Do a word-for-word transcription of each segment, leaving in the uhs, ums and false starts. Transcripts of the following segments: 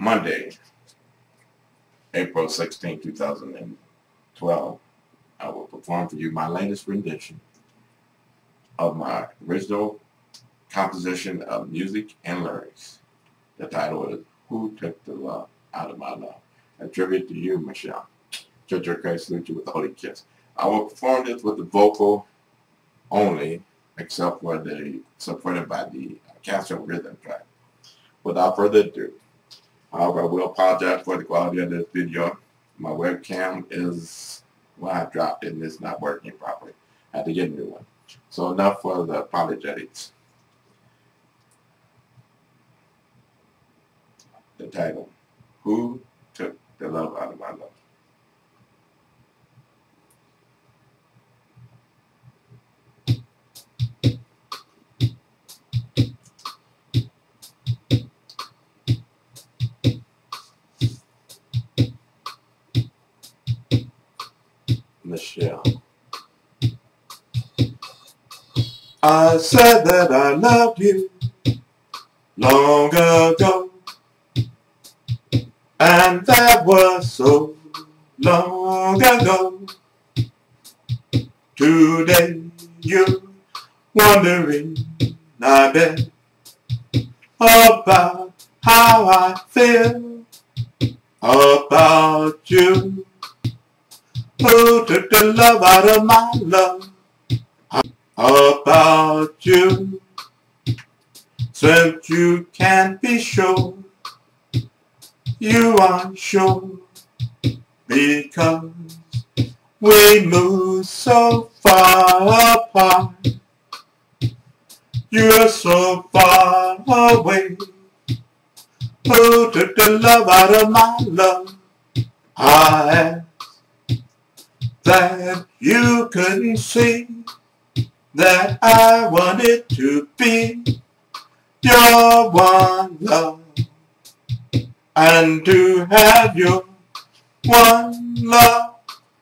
Monday, April sixteenth, two thousand twelve, I will perform for you my latest rendition of my original composition of music and lyrics. The title is Who Took the Love Out of My Life? A tribute to you, Michelle. Church of Christ salute you with a holy kiss. I will perform this with the vocal only, except for the supported by the Casio rhythm track. Without further ado, however, I will apologize for the quality of this video. My webcam is, well, I dropped it and it's not working properly. I had to get a new one. So enough for the apologetics. The title, Who Took the Love Out of My Life? Michelle. I said that I loved you long ago, and that was so long ago. Today you're wondering, I bet, about how I feel about you. Who took the love out of my love? About you, since you can't be sure, you are sure, because we move so far apart. You're so far away. Who took the love out of my love? I am. That you couldn't see that I wanted to be your one love, and to have your one love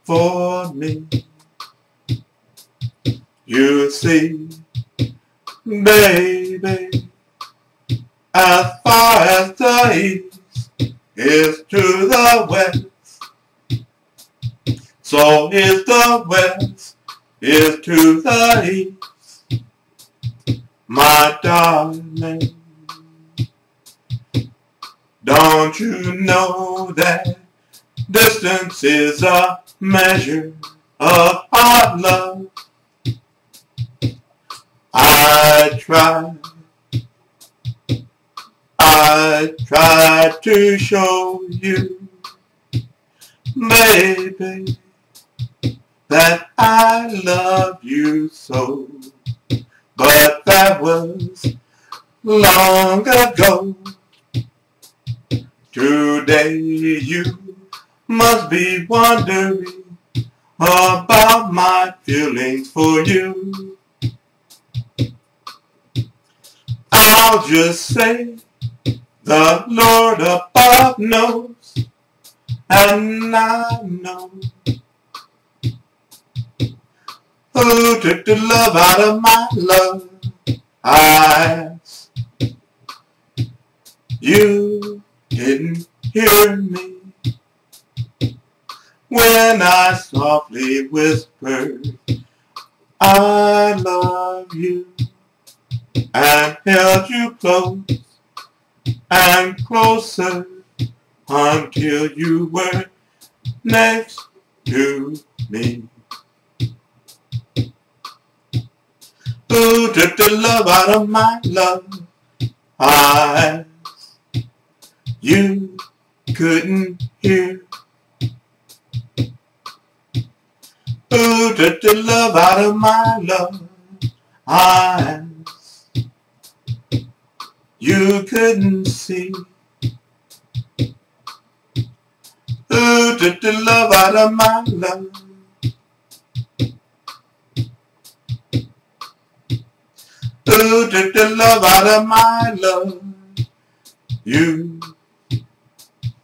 for me. You see, baby, as far as the east is to the west, so is the west, is to the east, my darling. Don't you know that distance is a measure of our love? I tried, I tried to show you, baby, that I love you so, but that was long ago. Today you must be wondering about my feelings for you. I'll just say the Lord above knows, and I know. Who took the love out of my love? I asked. You didn't hear me when I softly whispered, I love you, and held you close and closer until you were next to me. Who took the love out of my love? I asked. You couldn't hear. Who took the love out of my love? I asked. You couldn't see. Who took the love out of my love? Who took the love out of my love? You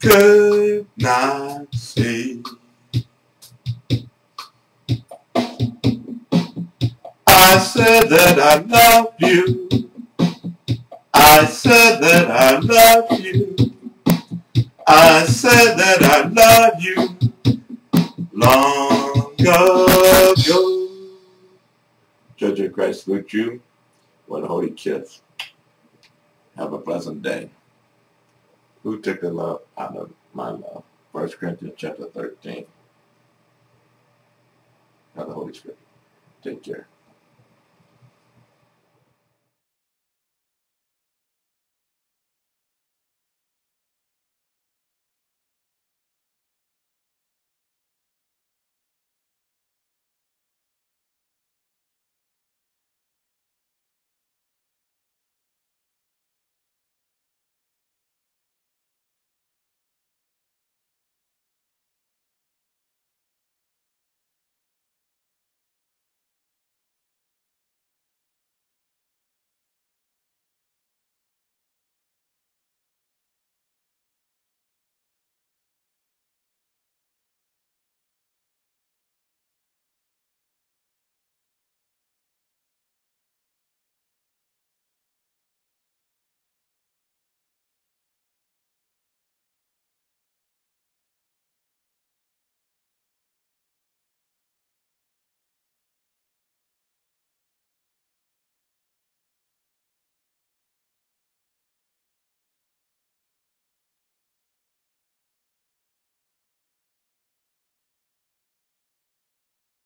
could not see. I said that I loved you. I said that I loved you. Church of Christ salute you. What holy kids. Have a pleasant day. Who took the love out of my love? First Corinthians chapter thirteen. Have the Holy Spirit. Take care.